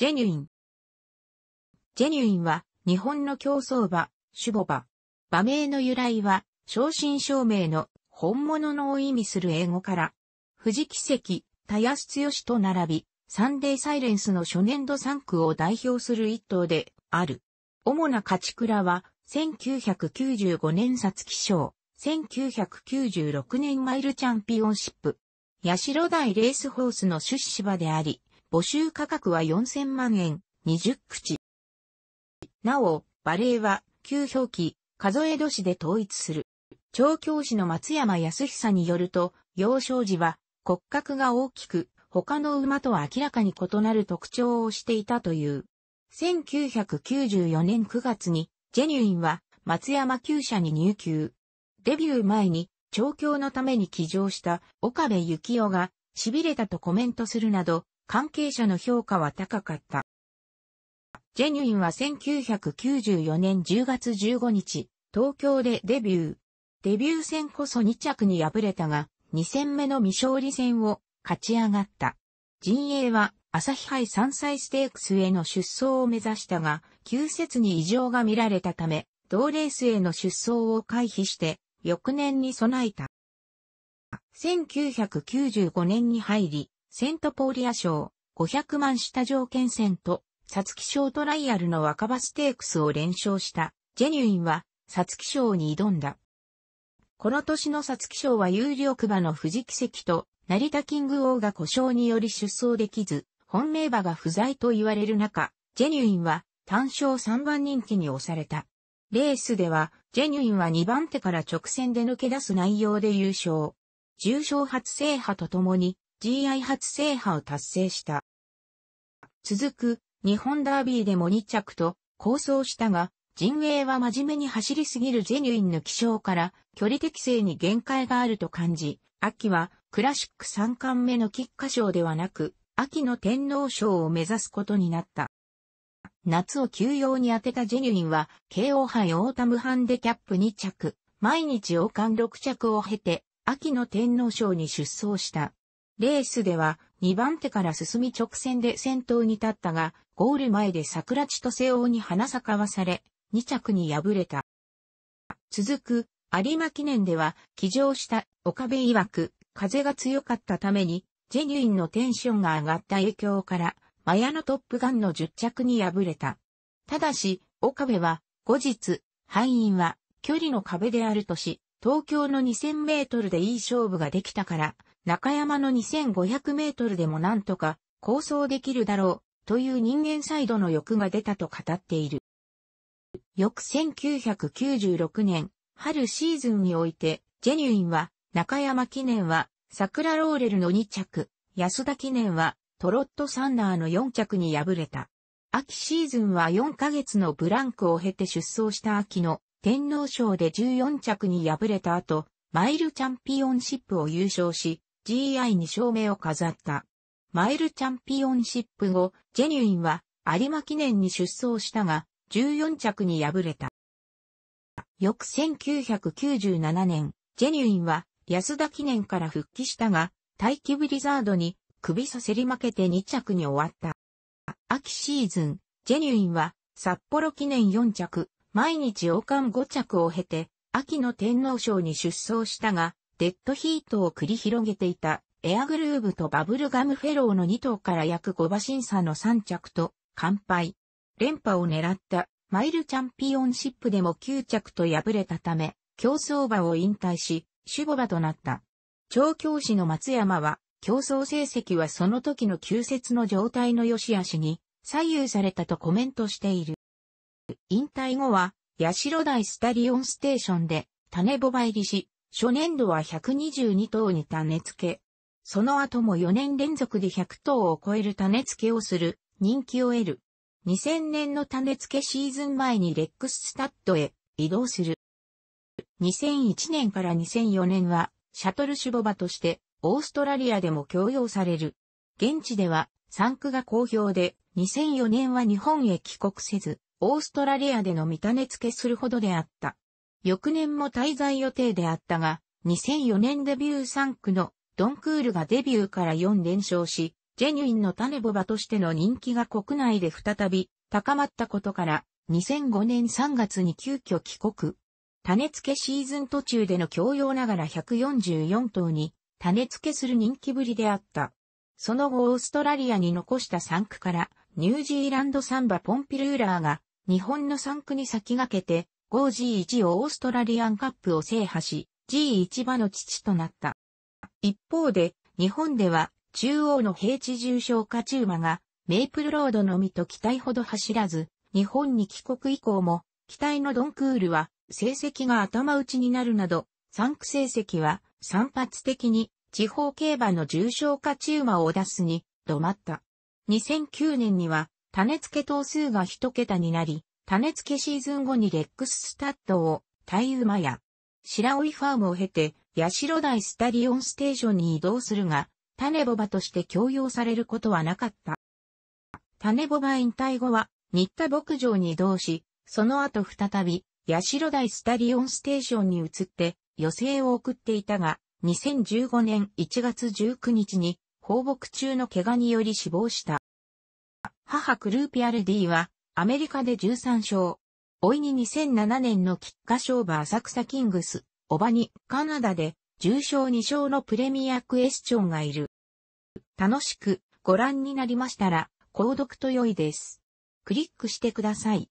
ジェニュインは日本の競走馬、種牡馬。馬名の由来は正真正銘の本物のを意味する英語から、藤木石、田安剛と並び、サンデーサイレンスの初年度3区を代表する一頭である。主な勝ち鞍は、1995年皐月賞、1996年マイルチャンピオンシップ。八代台レースホースの出資馬であり、募集価格は4000万円、20口。なお、馬齢は、旧表記、数え年で統一する。調教師の松山康久によると、幼少時は骨格が大きく、他の馬とは明らかに異なる特徴をしていたという。1994年9月に、ジェニュインは松山厩舎に入厩。デビュー前に、調教のために騎乗した岡部幸男が、痺れたとコメントするなど、関係者の評価は高かった。ジェニュインは1994年10月15日、東京でデビュー。デビュー戦こそ2着に敗れたが、2戦目の未勝利戦を勝ち上がった。陣営は朝日杯3歳ステークスへの出走を目指したが、旧節に異常が見られたため、同レースへの出走を回避して、翌年に備えた。1995年に入り、セントポーリア賞、500万下条件戦と、皐月賞トライアルの若葉ステークスを連勝した、ジェニュインは、皐月賞に挑んだ。この年の皐月賞は有力馬の藤木石と成田キング王が故障により出走できず、本命馬が不在と言われる中、ジェニュインは単勝3番人気に押された。レースでは、ジェニュインは2番手から直線で抜け出す内容で優勝。重賞初制覇とともに GI 初制覇を達成した。続く日本ダービーでも2着と好走したが、陣営は真面目に走りすぎるジェニュインの気性から距離適正に限界があると感じ、秋はクラシック3冠目の菊花賞ではなく、秋の天皇賞を目指すことになった。夏を休養に当てたジェニュインは、京王杯オータムハンデキャップ2着、毎日王冠6着を経て、秋の天皇賞に出走した。レースでは、2番手から進み直線で先頭に立ったが、ゴール前で桜千歳王に花咲かわされ、2着に敗れた。続く、有馬記念では、騎乗した岡部曰く、風が強かったために、ジェニュインのテンションが上がった影響から、マヤのトップガンの10着に敗れた。ただし、岡部は、後日、敗因は、距離の壁であるとし、東京の2000メートルでいい勝負ができたから、中山の2500メートルでもなんとか、好走できるだろう、という人間サイドの欲が出たと語っている。翌1996年、春シーズンにおいて、ジェニュインは、中山記念は、桜ローレルの2着、安田記念は、トロットサンダーの4着に敗れた。秋シーズンは4ヶ月のブランクを経て出走した秋の天皇賞で14着に敗れた後、マイルチャンピオンシップを優勝し、GI2 勝目を飾った。マイルチャンピオンシップ後、ジェニュインは、有馬記念に出走したが、14着に敗れた。翌1997年、ジェニュインは安田記念から復帰したが、大気ブリザードに首させり負けて2着に終わった。秋シーズン、ジェニュインは札幌記念4着、毎日王冠5着を経て、秋の天皇賞に出走したが、デッドヒートを繰り広げていたエアグルーヴとバブルガムフェローの2頭から約5馬身差の3着と完敗。連覇を狙ったマイルチャンピオンシップでも9着と敗れたため、競走馬を引退し、種牡馬となった。調教師の松山は、競走成績はその時の旧節の状態の良し悪しに左右されたとコメントしている。引退後は、八代台スタリオンステーションで種牡馬入りし、初年度は122頭に種付け。その後も4年連続で100頭を超える種付けをする、人気を得る。2000年の種付けシーズン前にレックススタッドへ移動する。2001年から2004年はシャトル種牡馬としてオーストラリアでも供用される。現地では産区が好評で2004年は日本へ帰国せずオーストラリアでの未種付けするほどであった。翌年も滞在予定であったが2004年デビュー産区のドンクールがデビューから4連勝しジェニュインの種ボバとしての人気が国内で再び高まったことから、2005年3月に急遽帰国。種付けシーズン途中での強要ながら144頭に種付けする人気ぶりであった。その後オーストラリアに残した3区からニュージーランド産馬ポンピルーラーが日本の3区に先駆けて 5G1 オーストラリアンカップを制覇し G1 馬の父となった。一方で日本では中央の平地重賞勝ち馬がメイプルロードのみと期待ほど走らず日本に帰国以降も期待のドンクールは成績が頭打ちになるなど、3区成績は散発的に地方競馬の重賞勝ち馬を出すに止まった。2009年には種付け頭数が一桁になり、種付けシーズン後にレックススタッドを対馬や白老ファームを経て社台スタリオンステーションに移動するが、種牡馬として強要されることはなかった。種牡馬引退後は新田牧場に移動し、その後再び社台スタリオンステーションに移って余生を送っていたが、2015年1月19日に放牧中の怪我により死亡した。母クルーピアルディはアメリカで13勝。甥に2007年の菊花賞馬浅草キングス、叔母にカナダで10勝2勝のプレミアクエスチョンがいる。楽しくご覧になりましたら購読と良いです。クリックしてください。